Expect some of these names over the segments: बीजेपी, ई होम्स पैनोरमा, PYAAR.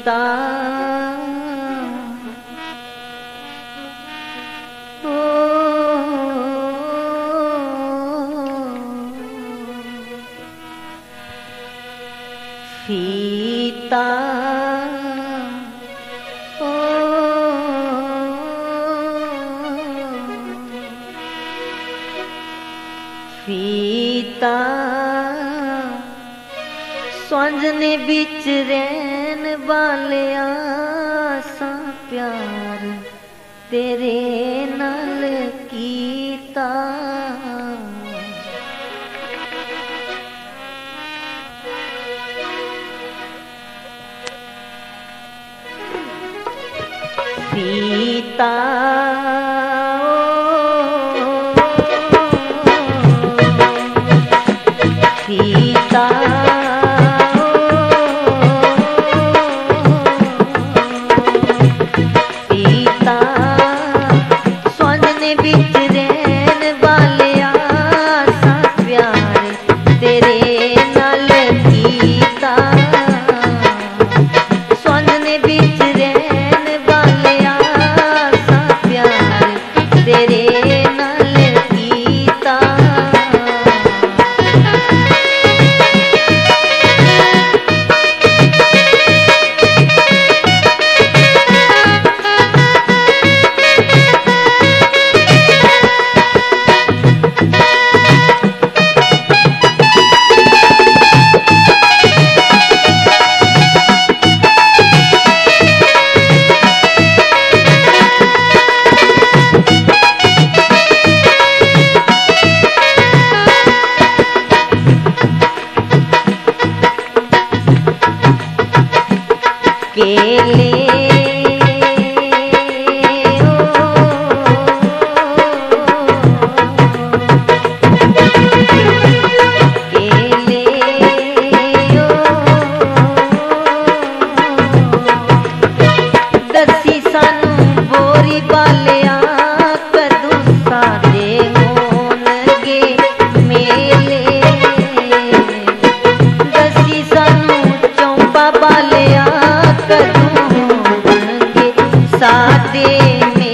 सीता ओ सीता स्वांझने बिच रैन बालिया सा प्यार तेरे नाल कीता। सीता सीता सीता स्वांझने बिच रैन बालिया सा प्यार तेरे नाल कीता। स्वांझने बिच रैन बालिया सा प्यार तेरे नाल कीता। केले ओ केले ओ दसी सानू बोरी बालिया कदू सादे होणगे मेले। दसी सानू चौंपा बालिया सादे मेले।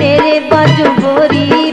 तेरे बाजू गोरी।